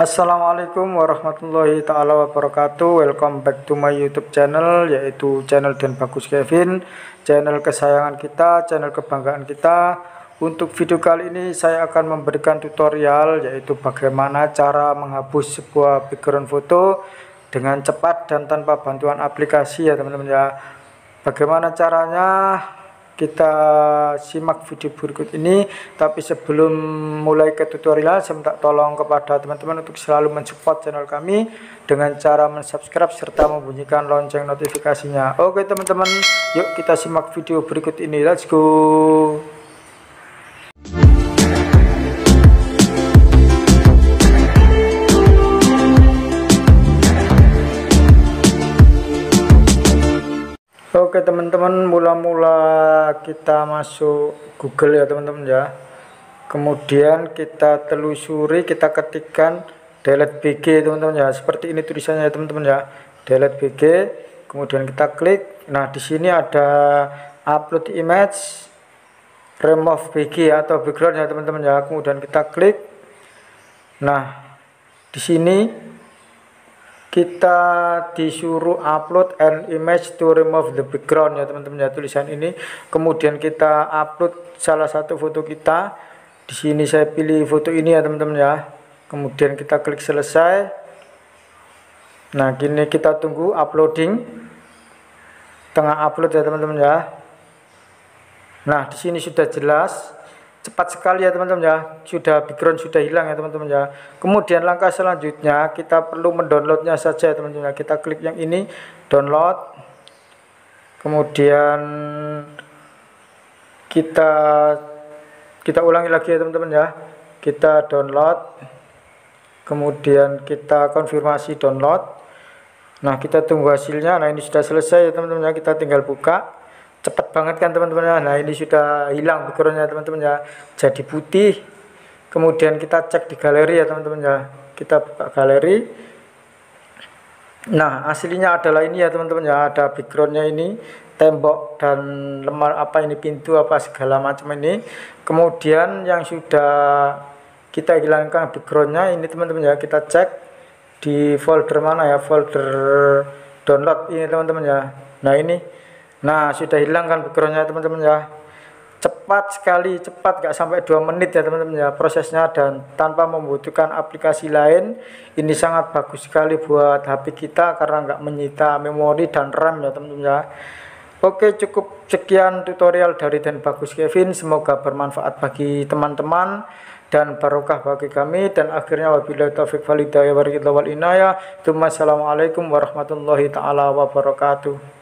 Assalamualaikum warahmatullahi ta'ala wabarakatuh. Welcome back to my YouTube channel, yaitu channel Denbagus Kevin, channel kesayangan kita, channel kebanggaan kita. Untuk video kali ini saya akan memberikan tutorial, yaitu bagaimana cara menghapus sebuah background foto dengan cepat dan tanpa bantuan aplikasi, ya teman-teman ya. Bagaimana caranya? Kita simak video berikut ini. Tapi sebelum mulai ke tutorial, saya minta tolong kepada teman-teman untuk selalu mensupport channel kami dengan cara mensubscribe serta membunyikan lonceng notifikasinya. Oke teman-teman, yuk kita simak video berikut ini, let's go. Oke teman-teman, mula-mula kita masuk Google ya teman-teman ya. Kemudian kita telusuri, kita ketikkan delete bg teman-teman ya. Seperti ini tulisannya ya teman-teman ya, delete bg. Kemudian kita klik. Nah di sini ada upload image, remove bg atau background ya teman-teman ya. Kemudian kita klik. Nah di sini kita disuruh upload an image to remove the background ya teman-teman ya, tulisan ini. Kemudian kita upload salah satu foto kita. Di sini saya pilih foto ini ya teman-teman ya. Kemudian kita klik selesai. Nah gini, kita tunggu uploading, tengah upload ya teman-teman ya. Nah di sini sudah jelas, cepat sekali ya teman-teman ya, sudah background sudah hilang ya teman-teman ya. Kemudian langkah selanjutnya kita perlu mendownloadnya saja ya teman-teman ya. Kita klik yang ini, download. Kemudian kita ulangi lagi ya teman-teman ya, kita download. Kemudian kita konfirmasi download. Nah kita tunggu hasilnya. Nah ini sudah selesai ya teman-teman ya, kita tinggal buka. Cepat banget kan teman-teman ya. Nah ini sudah hilang backgroundnya teman-teman ya, jadi putih. Kemudian kita cek di galeri ya teman-teman ya, kita buka galeri. Nah aslinya adalah ini ya teman-teman ya, ada backgroundnya ini, tembok dan lemari apa ini, pintu apa segala macam ini. Kemudian yang sudah kita hilangkan backgroundnya ini teman-teman ya, kita cek di folder mana ya, folder download ini teman-teman ya. Nah ini, nah sudah hilang kan backgroundnya teman-teman ya. Cepat sekali, cepat gak sampai 2 menit ya teman-teman ya prosesnya, dan tanpa membutuhkan aplikasi lain. Ini sangat bagus sekali buat HP kita karena gak menyita memori dan RAM ya teman-teman ya. Oke, cukup sekian tutorial dari Denbagus Kevin, semoga bermanfaat bagi teman-teman dan barokah bagi kami. Dan akhirnya wabillahi taufiq wal hidayah, warahmatullahi wabarakatuh.